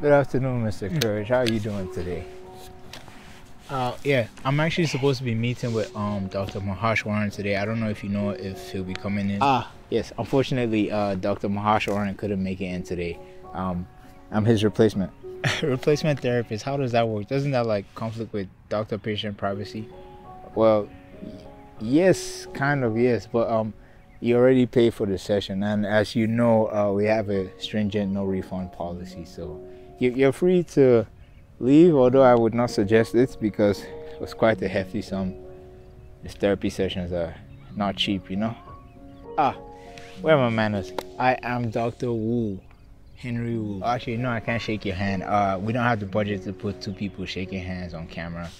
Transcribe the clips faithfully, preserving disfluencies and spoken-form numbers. Good afternoon, Mister Courage. How are you doing today? Uh, yeah, I'm actually supposed to be meeting with um Doctor Mahashwaran today. I don't know if you know if he'll be coming in. Ah, yes. Unfortunately, uh, Doctor Mahashwaran couldn't make it in today. Um, I'm his replacement. Replacement therapist. How does that work? Doesn't that like conflict with doctor-patient privacy? Well, yes, kind of yes, but um, you already paid for the session, and as you know, uh, we have a stringent no-refund policy, so you're free to leave, although I would not suggest it because it was quite a hefty sum. These therapy sessions are not cheap, you know? Ah, where are my manners? I am Doctor Wu, Henry Wu. Actually, no, I can't shake your hand. Uh, we don't have the budget to put two people shaking hands on camera.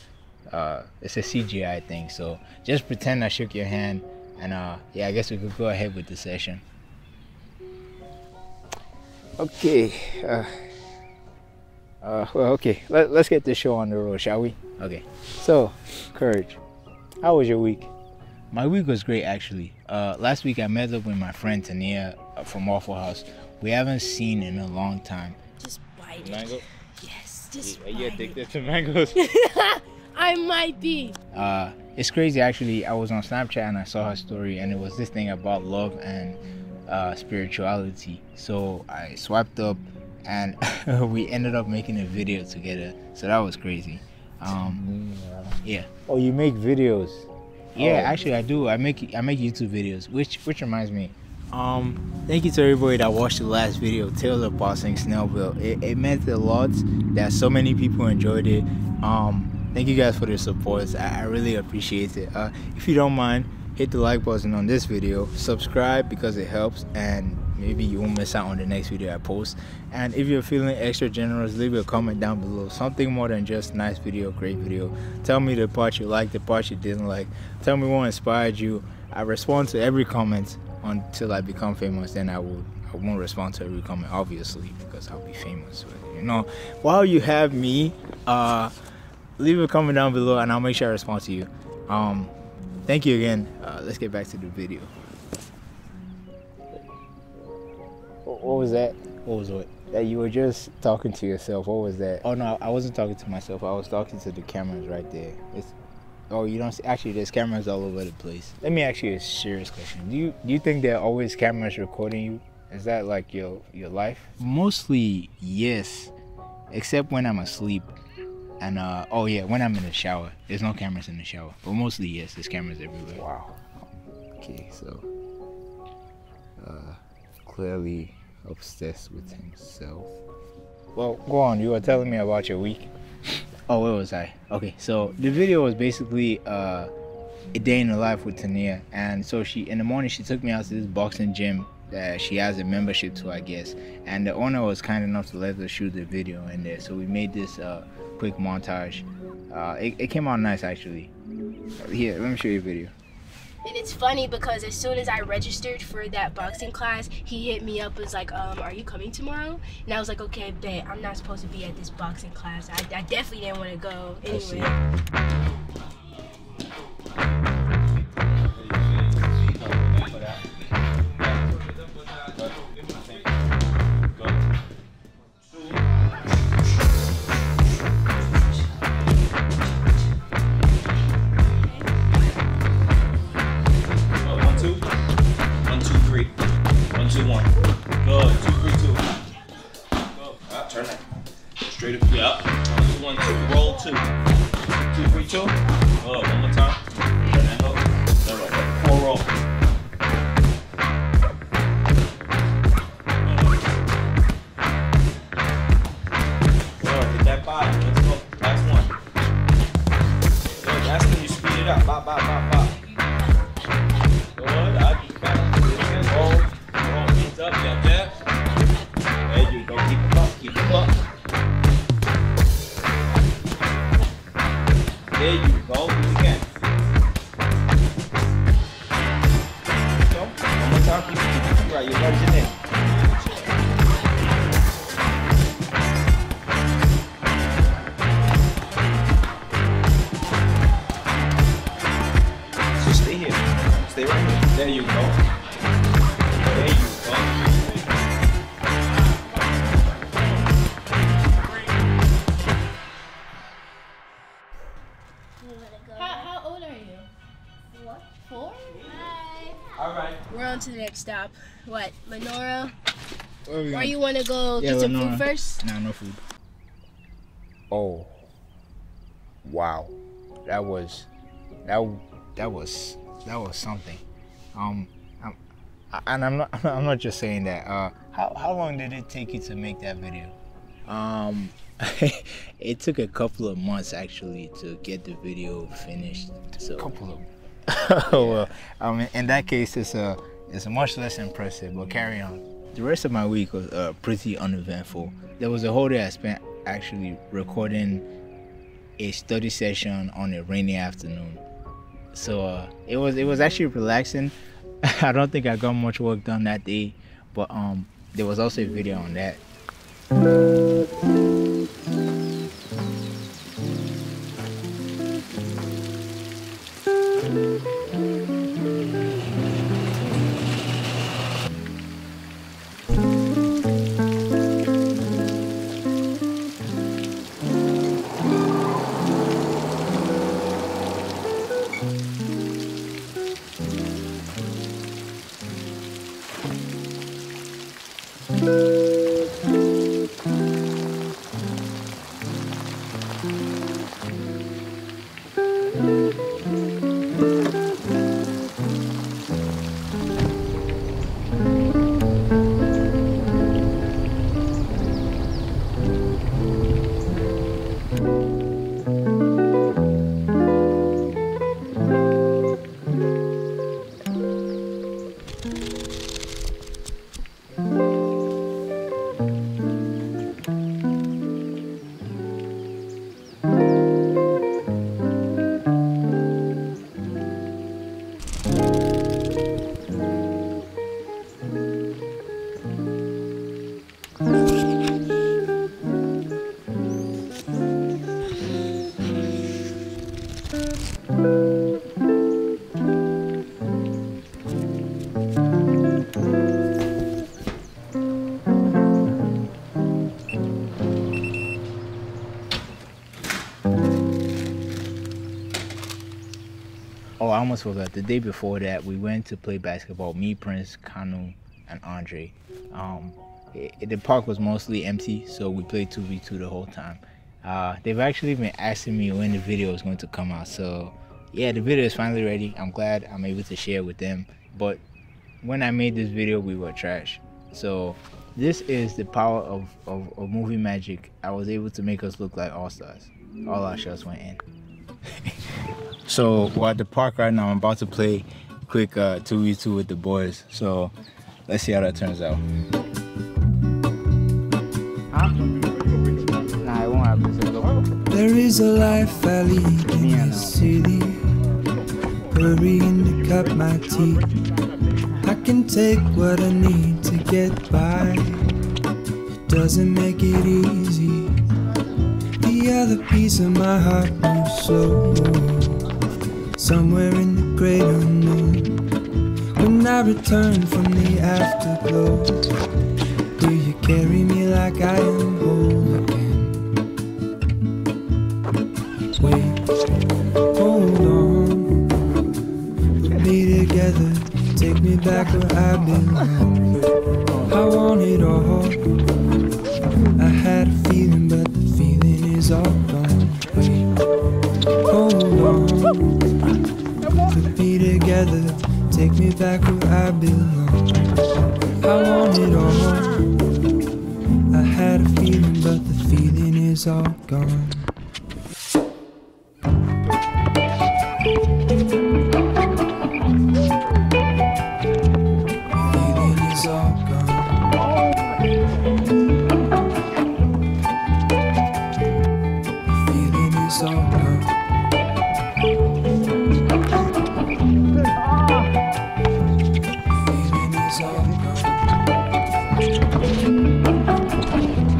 Uh, it's a C G I thing, so just pretend I shook your hand, and uh, yeah, I guess we could go ahead with the session. Okay. Uh, Uh, well, okay, Let, let's get this show on the road, shall we? Okay. So, Courage, how was your week? My week was great, actually. Uh, last week, I met up with my friend Tania from Waffle House. We haven't seen in a long time. Just bite it. Mango? Yes, just Are bite it. Are you addicted to mangoes? I might be. Uh, it's crazy, actually. I was on Snapchat and I saw her story, and it was this thing about love and uh, spirituality. So I swiped up, and we ended up making a video together, so that was crazy. Um yeah. Oh, you make videos? Yeah. Oh, actually I do. I make I make YouTube videos, which which reminds me, um thank you to everybody that watched the last video, Tales of Boxing, Snellville. It, it meant a lot that so many people enjoyed it. Um thank you guys for the support. I, I really appreciate it. Uh if you don't mind, hit the like button on this video, subscribe because it helps, and maybe you won't miss out on the next video I post. And if you're feeling extra generous, leave a comment down below. Something more than just nice video, great video. Tell me the part you liked, the part you didn't like. Tell me what inspired you. I respond to every comment until I become famous. Then I will I won't respond to every comment, obviously, because I'll be famous. But, you know, while you have me, uh, leave a comment down below and I'll make sure I respond to you. Um, thank you again. Uh, let's get back to the video. What was that? What was what? That you were just talking to yourself. What was that? Oh no, I wasn't talking to myself. I was talking to the cameras right there. It's, oh, you don't see? Actually, there's cameras all over the place. Let me ask you a serious question. Do you do you think there are always cameras recording you? Is that like your your life? Mostly yes, except when I'm asleep, and uh, oh yeah, when I'm in the shower. There's no cameras in the shower, but mostly yes, there's cameras everywhere. Wow. Okay, so uh, clearly obsessed with himself. Well, go on, you were telling me about your week. Oh, where was I? Okay, so the video was basically uh, a day in the life with Tania. And so she, in the morning, she took me out to this boxing gym that she has a membership to, I guess. And the owner was kind enough to let us shoot the video in there. So we made this uh, quick montage. Uh, it, it came out nice, actually. Here, let me show you a video. And it's funny because as soon as I registered for that boxing class, he hit me up and was like, um, are you coming tomorrow? And I was like, okay, bet. I'm not supposed to be at this boxing class. I, I definitely didn't want to go. Anyway. There you go, again. to the next stop. What, Lenora? Or you want to go yeah, get some Lenora. food first? No, nah, no food. Oh, wow, that was that that was that was something. Um, I'm, and I'm not I'm not just saying that. Uh, how how long did it take you to make that video? Um, it took a couple of months actually to get the video finished. So. A couple of. Oh well, um, in that case, it's a uh, it's much less impressive. But carry on. The rest of my week was uh, pretty uneventful. There was a whole day I spent actually recording a study session on a rainy afternoon. So uh, it was it was actually relaxing. I don't think I got much work done that day, but um, there was also a video on that. I almost forgot, the day before that we went to play basketball, me, Prince, Kanu, and Andre. Um, it, it, the park was mostly empty, so we played two v two the whole time. Uh, they've actually been asking me when the video is going to come out, so yeah, the video is finally ready. I'm glad I'm able to share with them, but when I made this video, we were trash. So this is the power of, of, of movie magic. I was able to make us look like all-stars. All our shots went in. So we're at the park right now. I'm about to play quick uh, two v two with the boys. So let's see how that turns out. Huh? Nah, it won't happen. There is a life I lead in the city, hurrying to cut my teeth. I can take what I need to get by. It doesn't make it easy. The other piece of my heart moves so somewhere in the great unknown. When I return from the afterglow, will you carry me like I am whole again? Wait, hold on. Be together, take me back where I belong. I want it all. I had a feeling, but the feeling is all gone. Wait, hold on. Be together, take me back where I belong. I want it all. I had a feeling, but the feeling is all gone.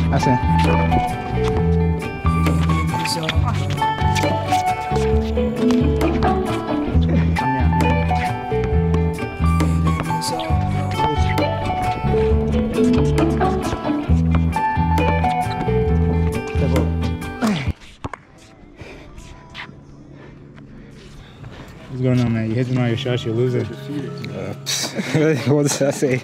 What's going on, man? You hitting all your shots, you're losing. Uh, What does that say?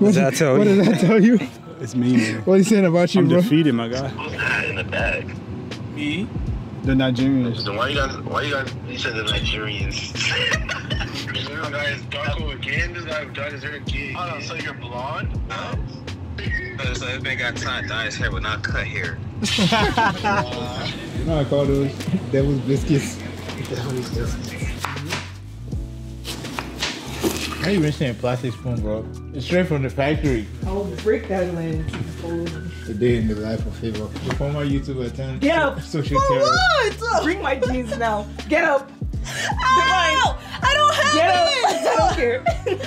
What does that tell you? What does that tell you? It's me, man. What are you saying about you, I'm bro? I'm defeated, my guy. Who's that in the bag? Me? The Nigerians. So why you guys, why you guys, you said the Nigerians. You guys, Darko again? Does I have dark as again? Oh, no, so you're blonde? No. So, so this man got time dye's hair but not cut hair. uh, you know I call those devil's biscuits. Devil's biscuits. How you rinsing a plastic spoon, bro? It's straight from the factory. I'll break that lens. The day in the life of favor. The former YouTuber turned Get up! Social for what? Bring my jeans now. Get up! Ow! I don't have Get it! Get up! I don't care.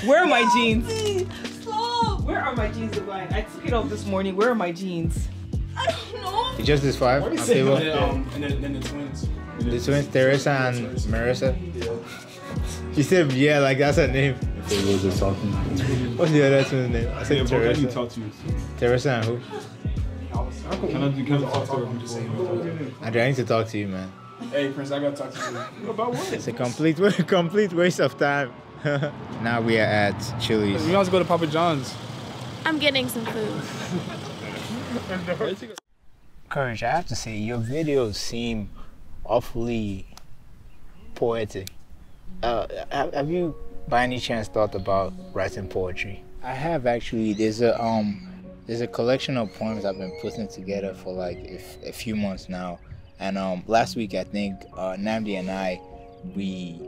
Where are my Help jeans? Me. Stop! Where are my jeans, Divine? I took it off this morning. Where are my jeans? I don't know. You just this five? What do you say? And then, um, and then, then the twins. The, the twins, twins, Teresa and Marissa. Yeah. She said, yeah, like that's her name. What's the other twin's name? I said yeah, Teresa. You talk to me? Teresa and who? Can I, can I talk to her? Andre, I need to talk to you, man. Hey, Prince, I gotta talk to you. About what? It's a complete, complete waste of time. Now we are at Chili's. We want to go to Papa John's. I'm getting some food. Courage, I have to say, your videos seem awfully poetic. Uh, have you, by any chance, thought about writing poetry? I have actually. There's a um, there's a collection of poems I've been putting together for like if, a few months now. And um, last week, I think uh, Namdi and I, we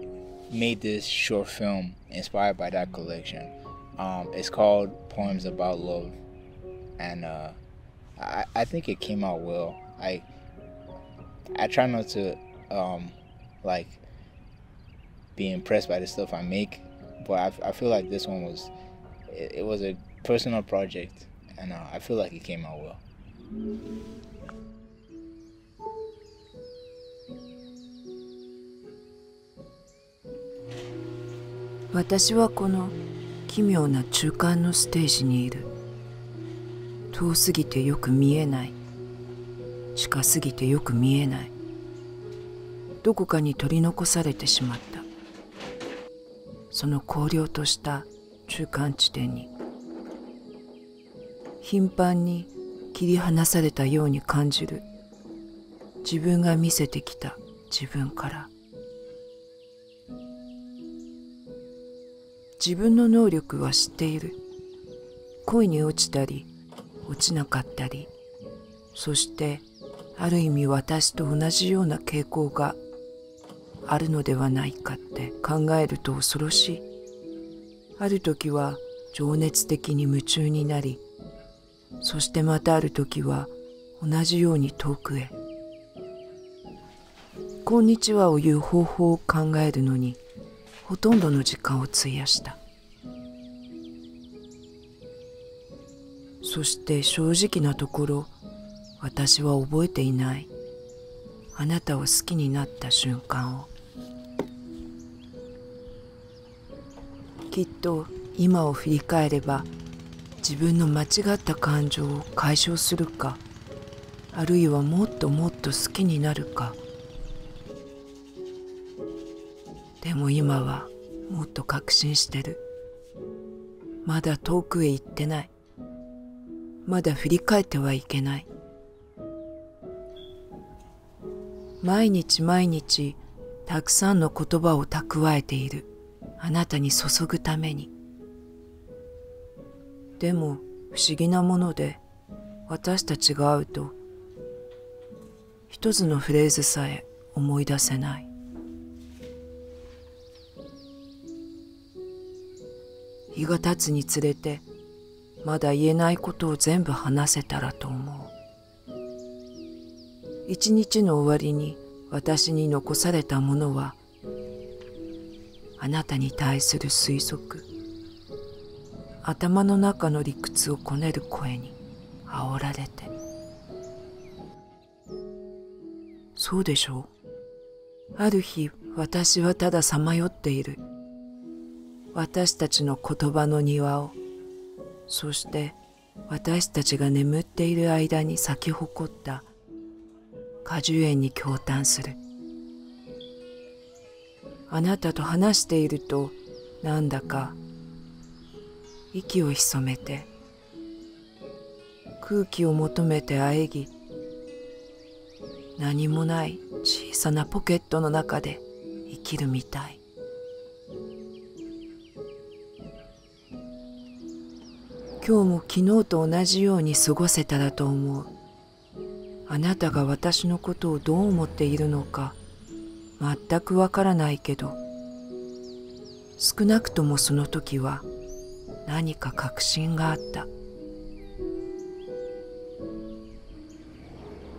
made this short film inspired by that collection. Um, it's called Poems About Love, and uh, I, I think it came out well. I I try not to um, like be impressed by the stuff I make, but I, I feel like this one was it, it was a personal project, and uh, I feel like it came out well.私はこの奇妙な中間のステージにいる。遠すぎてよく見えない。近すぎてよく見えない。どこかに取り残されてしまった。その荒涼とした中間地点に。頻繁に切り離されたように感じる。自分が見せてきた自分から。自分の能力は知っている。恋に落ちたり、落ちなかったり、そしてある意味私と同じような傾向があるのではないかって考えると恐ろしい。ある時は情熱的に夢中になり、そしてまたある時は同じように遠くへ。こんにちはを言う方法を考えるのに、ほとんどの時間を費やした。そして正直なところ、私は覚えていない。あなたを好きになった瞬間を。きっと今を振り返れば、自分の間違った感情を解消するか、あるいはもっともっと好きになるか。でも今はもっと確信してる。まだ遠くへ行ってない。まだ振り返ってはいけない。毎日毎日たくさんの言葉を蓄えている。あなたに注ぐために。でも不思議なもので私たちが会うと一つのフレーズさえ思い出せない。日が経つにつれてまだ言えないことを全部話せたらと思う。一日の終わりに私に残されたものはあなたに対する推測、頭の中の理屈をこねる声に煽られて。そうでしょう。ある日私はたださまよっている。私たちの言葉の庭を、そして私たちが眠っている間に咲き誇った果樹園に驚嘆する。あなたと話しているとなんだか息を潜めて空気を求めてあえぎ、何もない小さなポケットの中で生きるみたい。今日も昨日と同じように過ごせたらと思う。あなたが私のことをどう思っているのか全くわからないけど、少なくともその時は何か確信があった。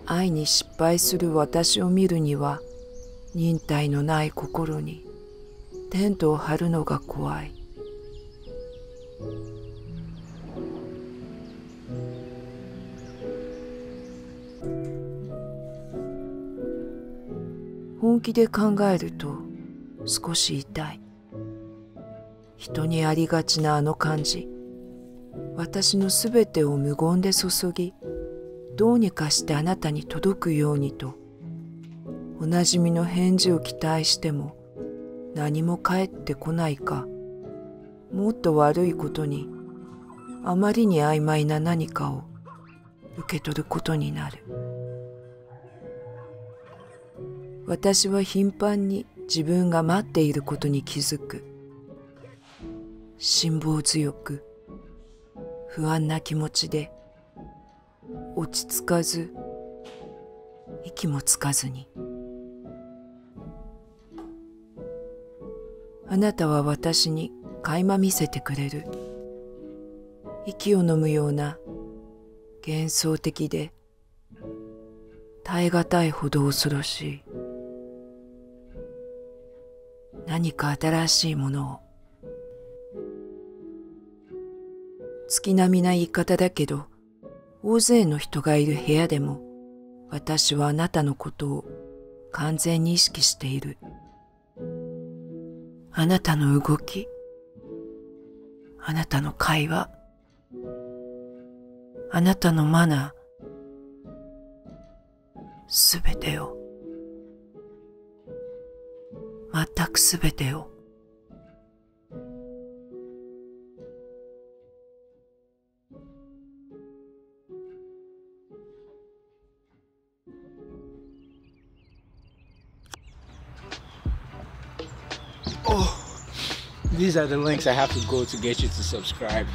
愛に失敗する私を見るには、忍耐のない心にテントを張るのが怖い。本気で考えると少し痛い。人にありがちなあの感じ、私のすべてを無言で注ぎ、どうにかしてあなたに届くようにと、おなじみの返事を期待しても何も返ってこないか、もっと悪いことに、あまりに曖昧な何かを受け取ることになる。私は頻繁に自分が待っていることに気づく。辛抱強く、不安な気持ちで、落ち着かず、息もつかずに。あなたは私に垣間見せてくれる。息を呑むような、幻想的で、耐え難いほど恐ろしい。何か新しいものを。月並みな言い方だけど、大勢の人がいる部屋でも、私はあなたのことを完全に意識している。あなたの動き、あなたの会話、あなたのマナー、すべてを。全くすべてを。Oh, these are the links I have to go to get you to subscribe.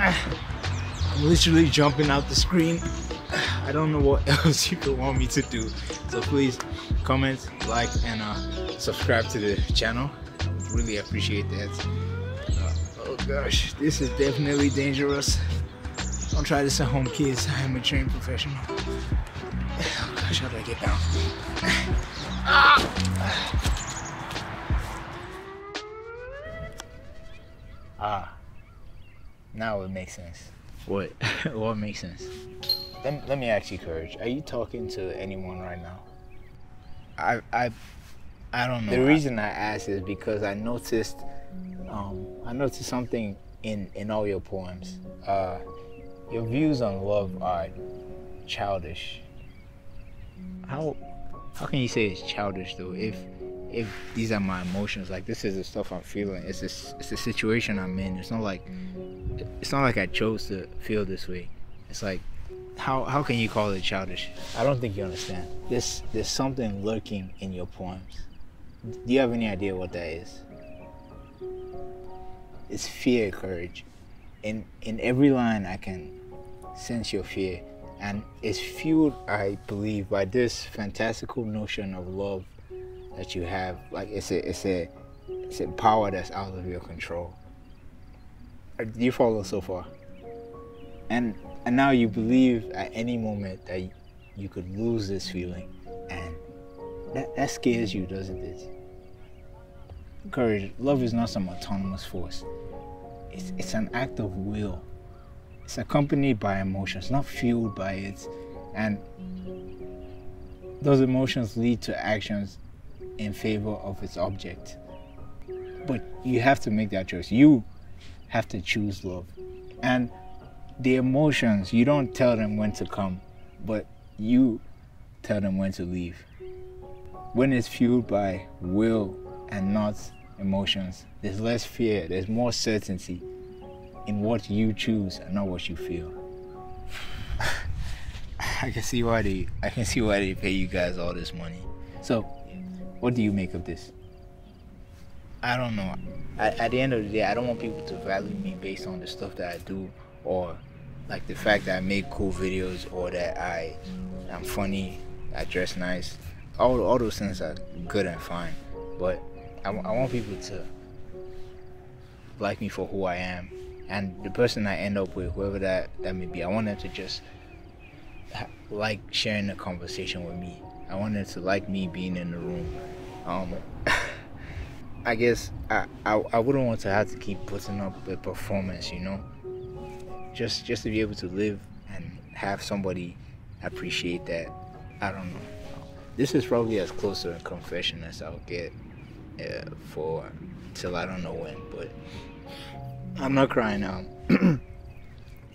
I'm literally jumping out the screen. I don't know what else you could want me to do. So please comment, like, and uh, subscribe to the channel. I would really appreciate that. Uh, oh gosh, this is definitely dangerous. Don't try this at home, kids. I am a trained professional. Oh gosh, how do I get down? Ah, now it makes sense. What? What makes sense? Let, let me ask you, Courage. Are you talking to anyone right now? I I, I don't know. The reason I asked is because I noticed, um, I noticed something in in all your poems. Uh, your views on love are childish. How how can you say it's childish though? If if these are my emotions, like this is the stuff I'm feeling. It's a, it's a situation I'm in. It's not like it's not like I chose to feel this way. It's like. How, how can you call it childish? I don't think you understand. There's, there's something lurking in your poems. Do you have any idea what that is? It's fear, Courage. In, in every line, I can sense your fear. And it's fueled, I believe, by this fantastical notion of love that you have. Like, it's a, it's a, it's a power that's out of your control. Do you follow so far? And, and now you believe at any moment that you, you could lose this feeling, and that, that scares you, doesn't it? Courage, love is not some autonomous force. It's, it's an act of will. It's accompanied by emotions, not fueled by it. And those emotions lead to actions in favor of its object. But you have to make that choice. You have to choose love. And the emotions, you don't tell them when to come, but you tell them when to leave. When it's fueled by will and not emotions. There's less fear. There's more certainty in what you choose and not what you feel. I can see why they I can see why they pay you guys all this money. So, what do you make of this? I don't know. I, at the end of the day, I don't want people to value me based on the stuff that I do, or like the fact that I make cool videos, or that I am funny, I dress nice. All, all those things are good and fine, but I, I want people to like me for who I am, and the person I end up with, whoever that, that may be, I want them to just like sharing a conversation with me. I want them to like me being in the room. Um, I guess I, I I wouldn't want to have to keep putting up a performance, you know? Just just to be able to live and have somebody appreciate that. I don't know. This is probably as close to a confession as I'll get uh, for till I don't know when, but I'm not crying now.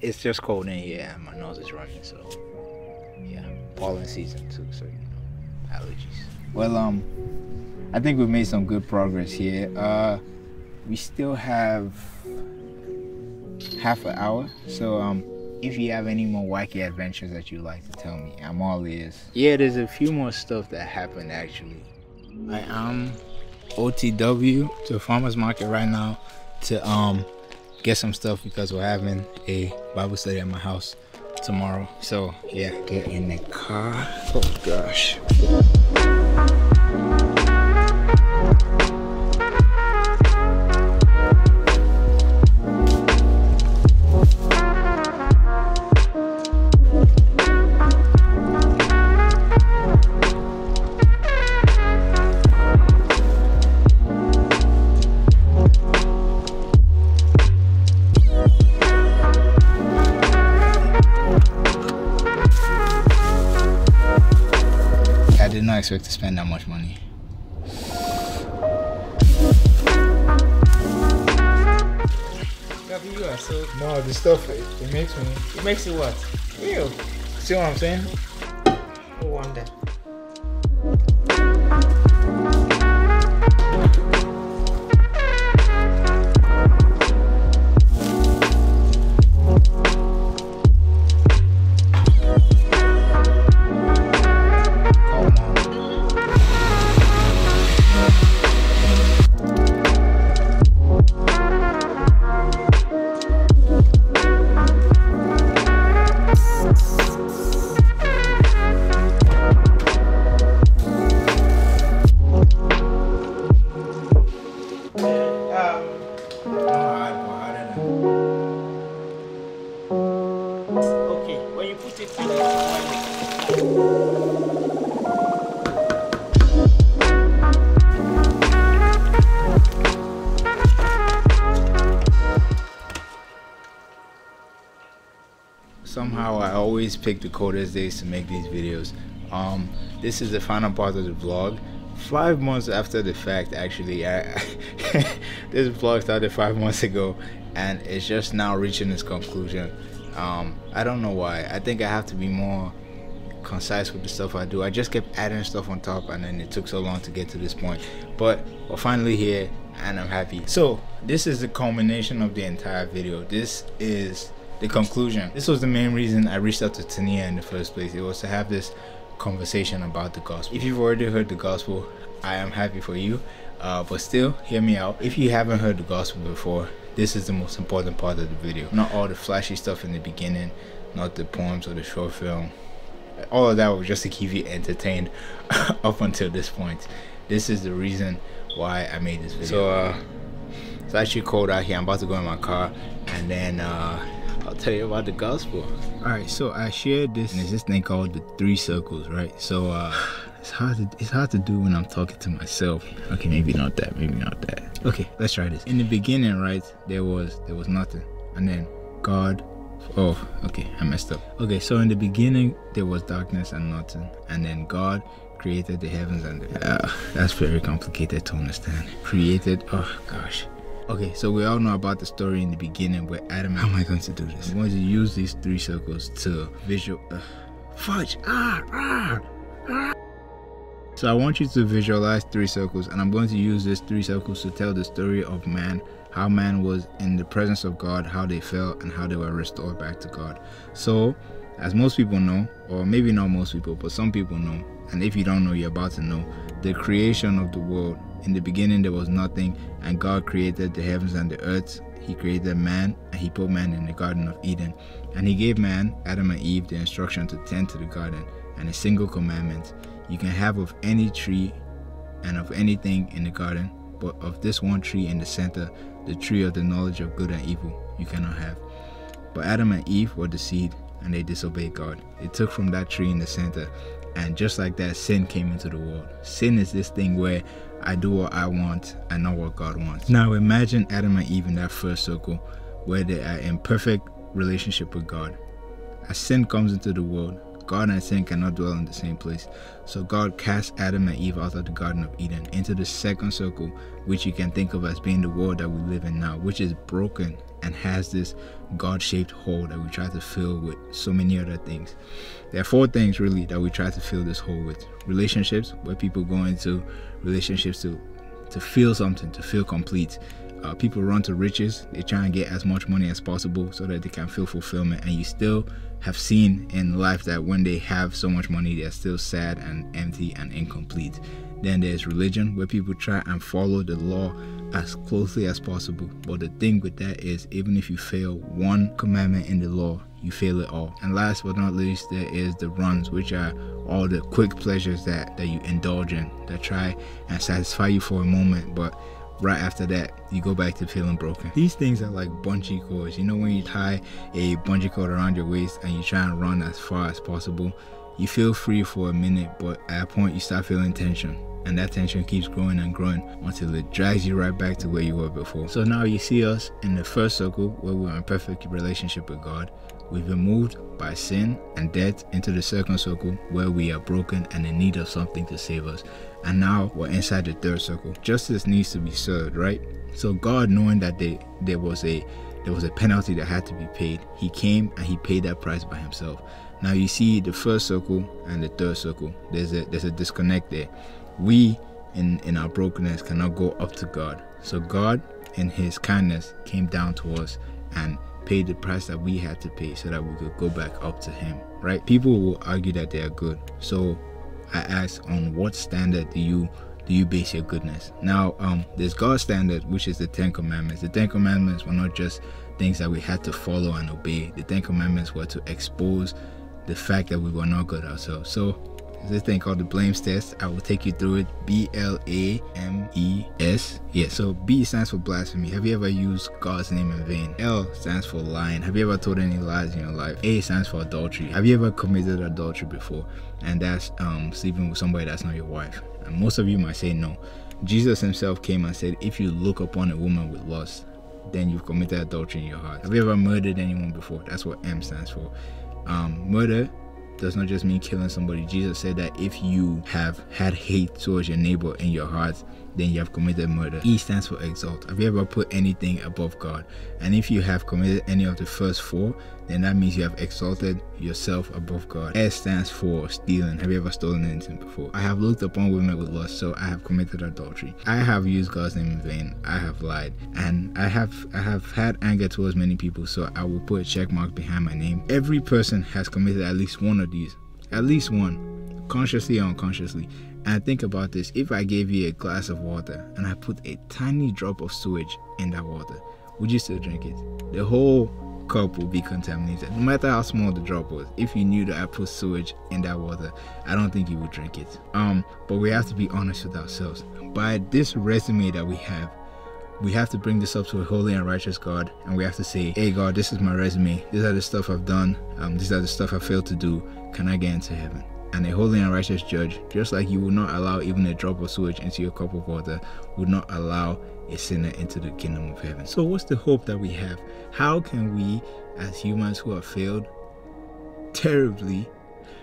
It's just cold in here and my nose is running, so yeah. Pollen season too, so you know, allergies. Well, um, I think we've made some good progress here. Uh, we still have half an hour, so um, if you have any more wacky adventures that you'd like to tell me, I'm all ears. Yeah, there's a few more stuff that happened actually. I am O T W to a farmer's market right now to um get some stuff because we're having a Bible study at my house tomorrow. So yeah, get in the car. Oh gosh. I expect to spend that much money. You are so... No, the stuff it, it makes me. It makes you what? Real. See what I'm saying? No wonder. Somehow I always pick the coldest days to make these videos. Um, this is the final part of the vlog. Five months after the fact, actually. I, this vlog started five months ago and it's just now reaching its conclusion. Um, I don't know why. I think I have to be more concise with the stuff I do. I just kept adding stuff on top and then it took so long to get to this point. But we're finally here and I'm happy. So this is the culmination of the entire video. This is the conclusion. This was the main reason I reached out to Tania in the first place. It was to have this conversation about the gospel. If you've already heard the gospel, I am happy for you, uh, but still, hear me out. If you haven't heard the gospel before, this is the most important part of the video. Not all the flashy stuff in the beginning, not the poems or the short film. All of that was just to keep you entertained up until this point. This is the reason why I made this video. So, uh, it's actually cold out here. I'm about to go in my car and then, uh, I'll tell you about the gospel. Alright, so I shared this, and it's this thing called the three circles, right? So uh it's hard to it's hard to do when I'm talking to myself. Okay, maybe not that, maybe not that. Okay, let's try this. In the beginning, right, there was there was nothing. And then God oh, okay, I messed up. Okay, so in the beginning there was darkness and nothing, and then God created the heavens and the earth. Uh, that's very complicated to understand. Created, oh gosh. Okay, so we all know about the story in the beginning where Adam, how am I going to do this? I'm going to use these three circles to visual, uh, fudge, ah, ah, ah. So I want you to visualize three circles, and I'm going to use these three circles to tell the story of man, how man was in the presence of God, how they fell, and how they were restored back to God. So as most people know, or maybe not most people, but some people know, and if you don't know, you're about to know, the creation of the world. In the beginning there was nothing, and God created the heavens and the earth. He created man, and he put man in the Garden of Eden, and he gave man, Adam and Eve, the instruction to tend to the garden, and a single commandment: you can have of any tree and of anything in the garden, but of this one tree in the center, the tree of the knowledge of good and evil, you cannot have. But Adam and Eve were deceived, and they disobeyed God. They took from that tree in the center, and just like that, sin came into the world. Sin is this thing where I do what I want and not what God wants. Now imagine Adam and Eve in that first circle, where they are in perfect relationship with God. As sin comes into the world, God and sin cannot dwell in the same place. So God cast Adam and Eve out of the Garden of Eden into the second circle, which you can think of as being the world that we live in now, which is broken and has this God-shaped hole that we try to fill with so many other things. There are four things really that we try to fill this hole with. Relationships, where people go into relationships to, to feel something, to feel complete. Uh, people run to riches, they try and get as much money as possible so that they can feel fulfillment. And you still have seen in life that when they have so much money, they're still sad and empty and incomplete. Then there's religion, where people try and follow the law as closely as possible. But the thing with that is, even if you fail one commandment in the law, you fail it all. And last but not least, there is the runs, which are all the quick pleasures that, that you indulge in, that try and satisfy you for a moment, but right after that you go back to feeling broken. These things are like bungee cords. You know, when you tie a bungee cord around your waist and you try and run as far as possible, you feel free for a minute, but at a point you start feeling tension, and that tension keeps growing and growing until it drags you right back to where you were before. So now you see us in the first circle, where we're in perfect relationship with God. We've been moved by sin and death into the second circle, where we are broken and in need of something to save us. And now we're inside the third circle. Justice needs to be served, right? So God, knowing that they, there was a there was a penalty that had to be paid, he came and he paid that price by himself. Now you see the first circle and the third circle. There's a there's a disconnect there. We in in our brokenness cannot go up to God. So God, in his kindness, came down to us and paid the price that we had to pay so that we could go back up to him, right? People will argue that they are good. So I ask, on what standard do you do you base your goodness? Now um there's God's standard, which is the Ten Commandments. The Ten Commandments were not just things that we had to follow and obey. The Ten Commandments were to expose the fact that we were not good ourselves. So there's this thing called the Blames Test. I will take you through it. B L A M E S. Yeah, so B stands for blasphemy. Have you ever used God's name in vain? L stands for lying. Have you ever told any lies in your life? A stands for adultery. Have you ever committed adultery before? And that's um, sleeping with somebody that's not your wife. And most of you might say no. Jesus himself came and said, if you look upon a woman with lust, then you've committed adultery in your heart. Have you ever murdered anyone before? That's what M stands for. Um, murder does not just mean killing somebody. Jesus said that if you have had hate towards your neighbor in your heart, then you have committed murder. E stands for exalt. Have you ever put anything above God? And if you have committed any of the first four, then that means you have exalted yourself above God. S stands for stealing. Have you ever stolen anything before? I have looked upon women with lust, so I have committed adultery. I have used God's name in vain. I have lied, and I have I have had anger towards many people, so I will put a check mark behind my name. Every person has committed at least one of these, at least one, consciously or unconsciously. And think about this, if I gave you a glass of water and I put a tiny drop of sewage in that water, would you still drink it? The whole cup will be contaminated, no matter how small the drop was. If you knew that I put sewage in that water, I don't think you would drink it. Um, but we have to be honest with ourselves. By this resume that we have, we have to bring this up to a holy and righteous God, and we have to say, hey God, this is my resume. These are the stuff I've done. Um, these are the stuff I failed to do. Can I get into heaven? And a holy and righteous judge, just like you would not allow even a drop of sewage into your cup of water, would not allow a sinner into the kingdom of heaven. So what's the hope that we have? How can we, as humans who have failed terribly,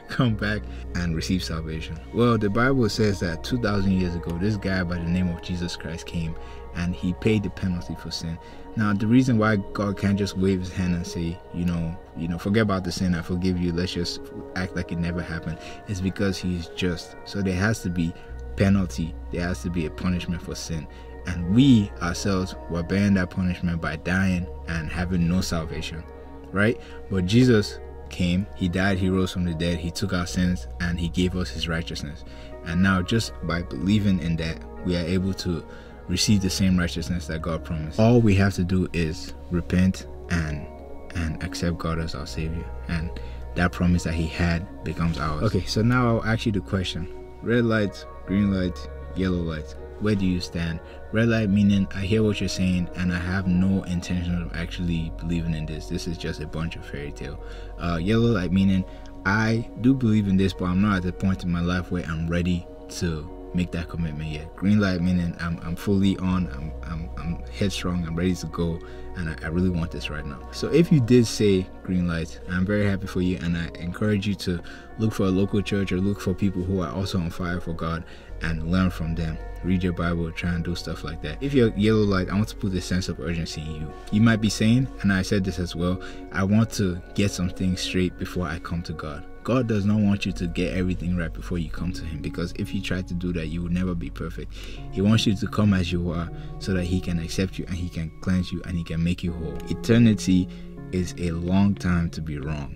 come back and receive salvation? Well, the Bible says that two thousand years ago, this guy by the name of Jesus Christ came and he paid the penalty for sin. Now, the reason why God can't just wave his hand and say, you know, you know, forget about the sin, I forgive you, let's just act like it never happened, is because he is just. So there has to be penalty, there has to be a punishment for sin. And we ourselves were bearing that punishment by dying and having no salvation, right? But Jesus came, he died, he rose from the dead, he took our sins, and he gave us his righteousness. And now, just by believing in that, we are able to receive the same righteousness that God promised. All we have to do is repent and and accept God as our Savior, and that promise that he had becomes ours. Okay, so now I'll ask you the question. Red light, green light, yellow light, where do you stand? Red light meaning I hear what you're saying and I have no intention of actually believing in this, this is just a bunch of fairy tale. Uh, yellow light meaning I do believe in this, but I'm not at the point in my life where I'm ready to make that commitment yet. Green light meaning I'm, I'm fully on, I'm, I'm, I'm headstrong, I'm ready to go, and I, I really want this right now. So if you did say green light, I'm very happy for you, and I encourage you to look for a local church or look for people who are also on fire for God and learn from them. Read your Bible, try and do stuff like that. If you're yellow light, I want to put this sense of urgency in you. You might be saying, and I said this as well, I want to get some things straight before I come to God. God does not want you to get everything right before you come to him, because if you try to do that, you will never be perfect. He wants you to come as you are so that he can accept you and he can cleanse you and he can make you whole. Eternity is a long time to be wrong,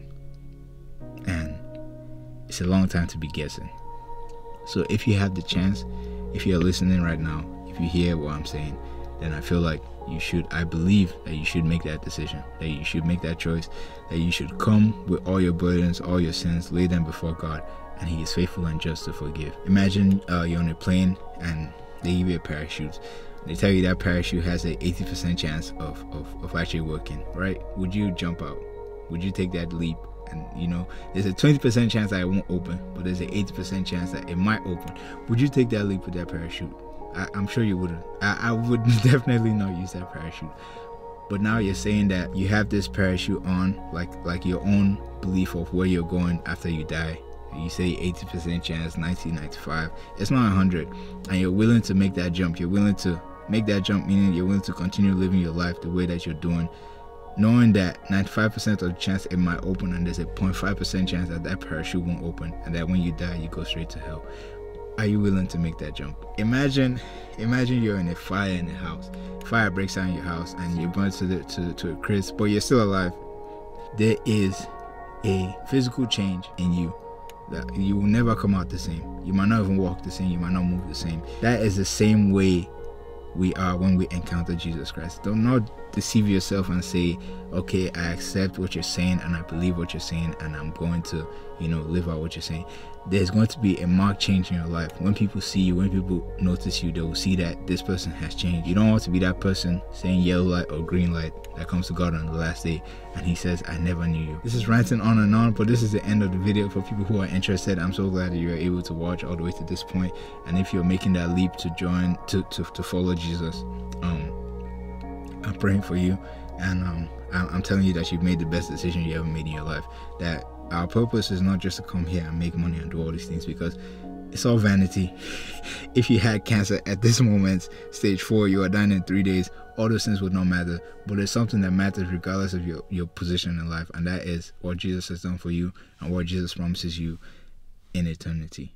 and it's a long time to be guessing. So if you have the chance, if you're listening right now, if you hear what I'm saying, then I feel like you should, I believe that you should make that decision, that you should make that choice, that you should come with all your burdens, all your sins, lay them before God, and he is faithful and just to forgive. Imagine uh, you're on a plane and they give you a parachute. They tell you that parachute has an eighty percent chance of, of, of actually working, right? Would you jump out? Would you take that leap? And you know, there's a twenty percent chance that it won't open, but there's an eighty percent chance that it might open. Would you take that leap with that parachute? I, I'm sure you wouldn't. I, I would definitely not use that parachute. But now you're saying that you have this parachute on, like like your own belief of where you're going after you die. You say eighty percent chance, ninety, ninety-five, it's not one hundred. And you're willing to make that jump. You're willing to make that jump, meaning you're willing to continue living your life the way that you're doing, knowing that ninety-five percent of the chance it might open, and there's a zero point five percent chance that that parachute won't open, and that when you die, you go straight to hell. Are you willing to make that jump? Imagine, imagine you're in a fire in a house. Fire breaks out in your house, and you burn to the, to to a crisp, but you're still alive. There is a physical change in you that you will never come out the same. You might not even walk the same. You might not move the same. That is the same way we are when we encounter Jesus Christ. Do not deceive yourself and say, okay, I accept what you're saying and I believe what you're saying and I'm going to, you know, live out what you're saying. There's going to be a marked change in your life. When people see you, when people notice you, they will see that this person has changed. You don't want to be that person saying yellow light or green light that comes to God on the last day and he says, I never knew you. This is ranting on and on, but this is the end of the video. For people who are interested, I'm so glad that you are able to watch all the way to this point. And if you're making that leap to join, to, to, to follow Jesus, um, I'm praying for you, and um, I'm telling you that you've made the best decision you ever made in your life. That our purpose is not just to come here and make money and do all these things, because it's all vanity. If you had cancer at this moment, stage four, you are dying in three days, all those things would not matter. But there's something that matters regardless of your, your position in life, and that is what Jesus has done for you and what Jesus promises you in eternity.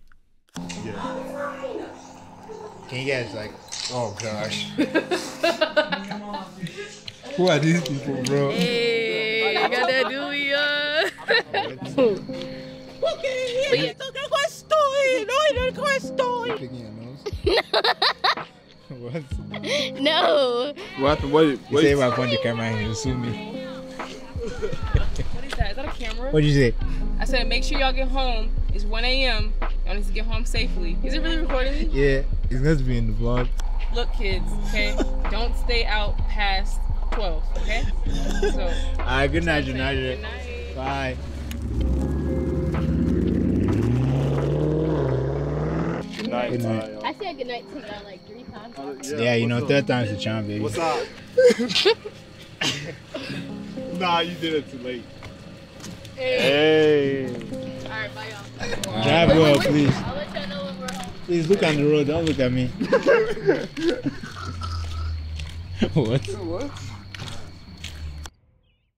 Yeah. Can you guys like, oh gosh. Who are these people, bro? Hey, you gotta do it. Picking your nose? What? No. What? What? You what say if I point the camera and you sue me. What is that? Is that a camera? What'd you say? I said, make sure y'all get home. It's one A M Y'all need to get home safely. Is it really recording me? Yeah, it's going to be in the vlog. Look, kids, okay? Don't stay out past twelve, okay? So, all right, good night, United. Good night. Bye. Good night. Good night. Bye, I said good night to y'all like three times. Uh, yeah, yeah, you know, up? Third time's the charm, baby. What's up? Nah, you did it too late. Hey. Hey. All right, bye, y'all. Right. Drive well, please. I'll let y'all know when we're home. Please look on the road. Don't look at me. What? What?